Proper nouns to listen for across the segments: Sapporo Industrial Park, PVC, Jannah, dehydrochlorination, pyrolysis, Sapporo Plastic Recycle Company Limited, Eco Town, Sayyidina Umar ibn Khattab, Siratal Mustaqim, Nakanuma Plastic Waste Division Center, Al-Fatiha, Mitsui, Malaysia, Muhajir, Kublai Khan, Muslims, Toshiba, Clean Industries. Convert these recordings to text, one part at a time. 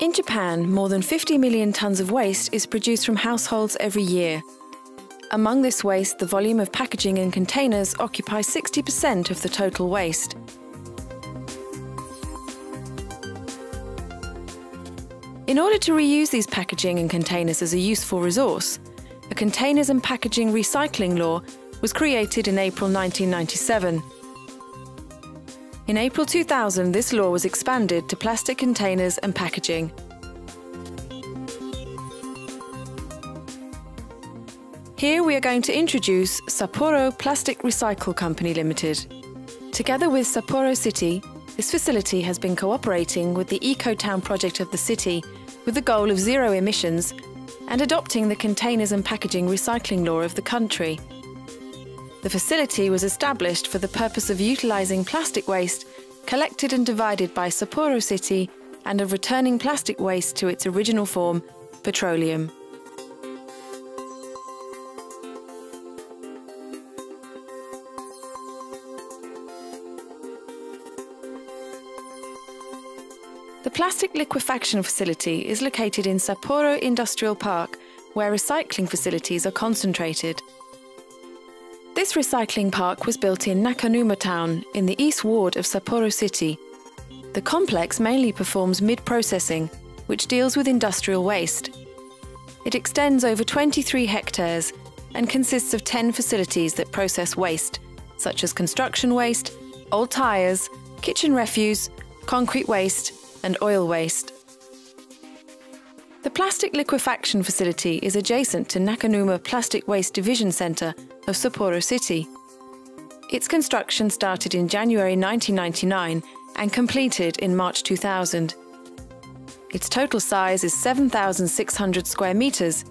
In Japan, more than 50 million tons of waste is produced from households every year. Among this waste, the volume of packaging and containers occupies 60% of the total waste. In order to reuse these packaging and containers as a useful resource, a Containers and Packaging Recycling Law was created in April 1997. In April 2000, this law was expanded to plastic containers and packaging. Here we are going to introduce Sapporo Plastic Recycle Company Limited. Together with Sapporo City, this facility has been cooperating with the Eco Town project of the city with the goal of zero emissions and adopting the Containers and Packaging Recycling Law of the country. The facility was established for the purpose of utilising plastic waste collected and divided by Sapporo City and of returning plastic waste to its original form, petroleum. The plastic liquefaction facility is located in Sapporo Industrial Park, where recycling facilities are concentrated. This recycling park was built in Nakanuma Town, in the east ward of Sapporo City. The complex mainly performs mid-processing, which deals with industrial waste. It extends over 23 hectares and consists of 10 facilities that process waste, such as construction waste, old tyres, kitchen refuse, concrete waste and oil waste. The plastic liquefaction facility is adjacent to Nakanuma Plastic Waste Division Center of Sapporo City. Its construction started in January 1999 and completed in March 2000. Its total size is 7,600 square meters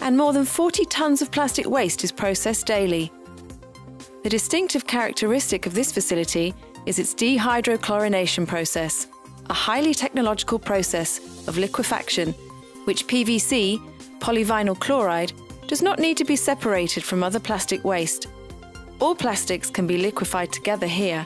and more than 40 tons of plastic waste is processed daily. The distinctive characteristic of this facility is its dehydrochlorination process, a highly technological process of liquefaction, which PVC, polyvinyl chloride, does not need to be separated from other plastic waste. All plastics can be liquefied together here.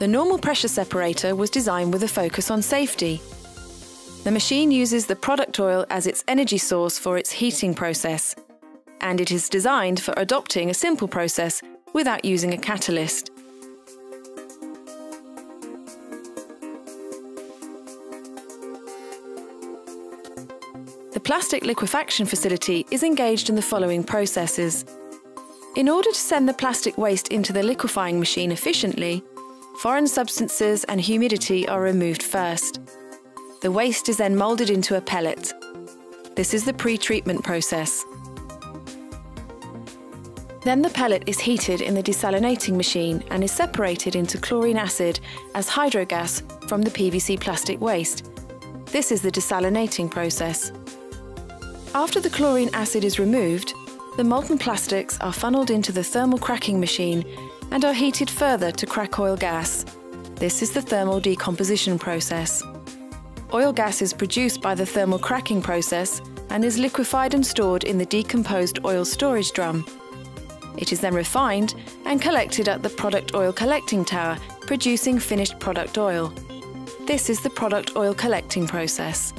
The normal pressure separator was designed with a focus on safety. The machine uses the product oil as its energy source for its heating process, and it is designed for adopting a simple process without using a catalyst. The plastic liquefaction facility is engaged in the following processes. In order to send the plastic waste into the liquefying machine efficiently, foreign substances and humidity are removed first. The waste is then moulded into a pellet. This is the pre-treatment process. Then the pellet is heated in the desalinating machine and is separated into chlorine acid as hydrogas from the PVC plastic waste. This is the desalinating process. After the chlorine acid is removed, the molten plastics are funneled into the thermal cracking machine and are heated further to crack oil gas. This is the thermal decomposition process. Oil gas is produced by the thermal cracking process and is liquefied and stored in the decomposed oil storage drum. It is then refined and collected at the product oil collecting tower, producing finished product oil. This is the product oil collecting process.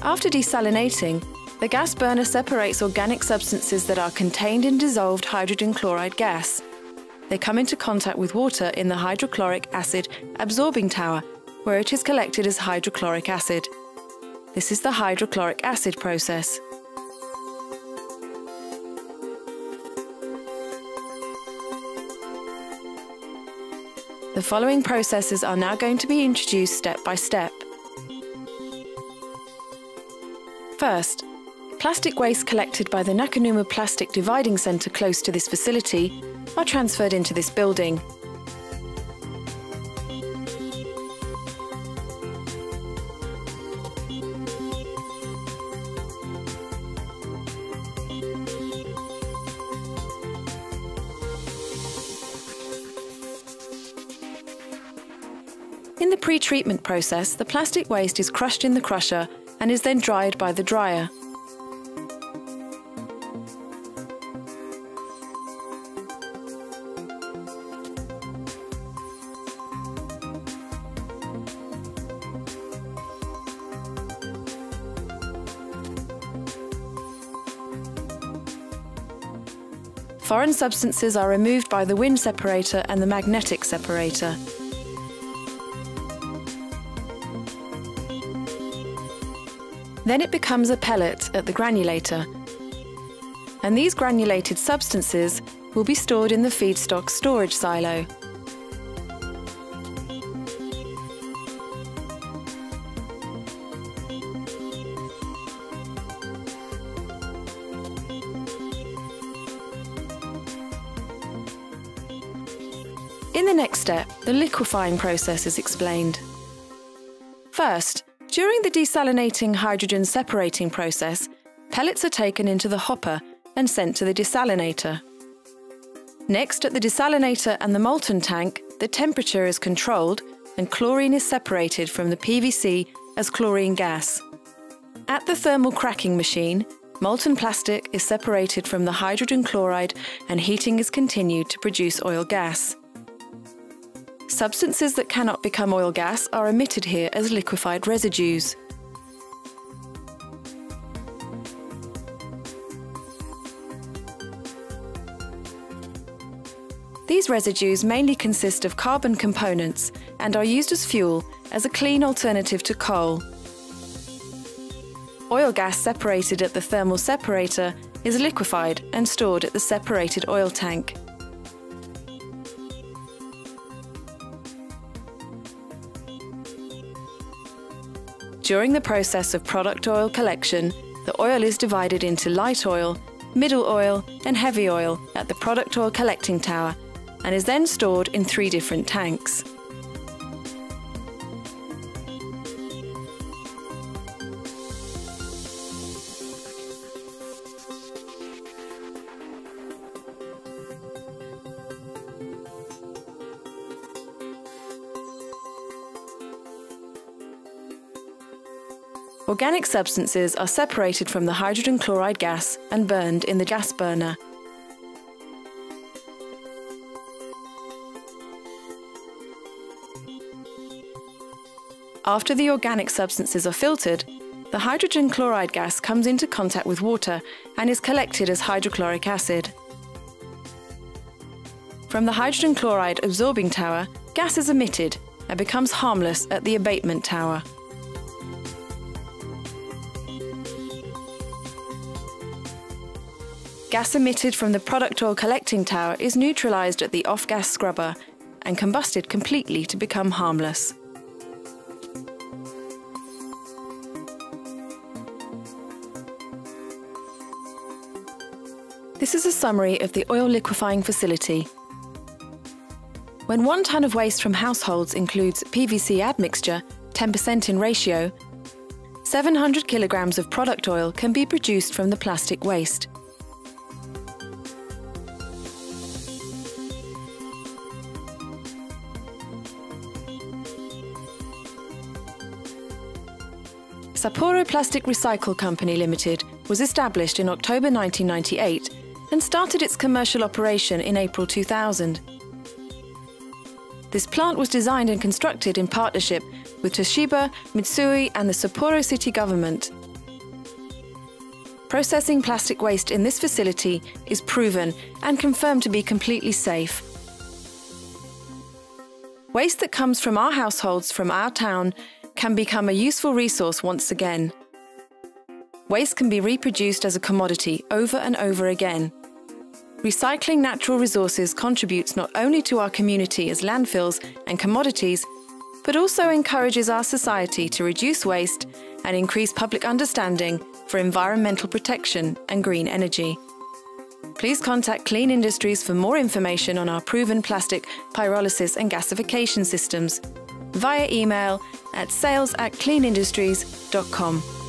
After desalinating, the gas burner separates organic substances that are contained in dissolved hydrogen chloride gas. They come into contact with water in the hydrochloric acid absorbing tower, where it is collected as hydrochloric acid. This is the hydrochloric acid process. The following processes are now going to be introduced step by step. First, plastic waste collected by the Nakanuma Plastic Dividing Center close to this facility are transferred into this building. In the pre-treatment process, the plastic waste is crushed in the crusher and is then dried by the dryer. Foreign substances are removed by the wind separator and the magnetic separator. Then it becomes a pellet at the granulator. And these granulated substances will be stored in the feedstock storage silo. In the next step, the liquefying process is explained. First, during the desalinating hydrogen separating process, pellets are taken into the hopper and sent to the desalinator. Next, at the desalinator and the molten tank, the temperature is controlled and chlorine is separated from the PVC as chlorine gas. At the thermal cracking machine, molten plastic is separated from the hydrogen chloride and heating is continued to produce oil gas. Substances that cannot become oil gas are emitted here as liquefied residues. These residues mainly consist of carbon components and are used as fuel as a clean alternative to coal. Oil gas separated at the thermal separator is liquefied and stored at the separated oil tank. During the process of product oil collection, the oil is divided into light oil, middle oil and heavy oil at the product oil collecting tower and is then stored in 3 different tanks. Organic substances are separated from the hydrogen chloride gas and burned in the gas burner. After the organic substances are filtered, the hydrogen chloride gas comes into contact with water and is collected as hydrochloric acid. From the hydrogen chloride absorbing tower, gas is emitted and becomes harmless at the abatement tower. Gas emitted from the product oil collecting tower is neutralized at the off-gas scrubber and combusted completely to become harmless. This is a summary of the oil liquefying facility. When 1 ton of waste from households includes PVC admixture, 10% in ratio, 700 kilograms of product oil can be produced from the plastic waste. Sapporo Plastic Recycle Company Limited was established in October 1998 and started its commercial operation in April 2000. This plant was designed and constructed in partnership with Toshiba, Mitsui and the Sapporo City Government. Processing plastic waste in this facility is proven and confirmed to be completely safe. Waste that comes from our households, from our town, can become a useful resource once again. Waste can be reproduced as a commodity over and over again. Recycling natural resources contributes not only to our community as landfills and commodities, but also encourages our society to reduce waste and increase public understanding for environmental protection and green energy. Please contact Clean Industries for more information on our proven plastic pyrolysis and gasification systems via email at sales@cleanindustries.com.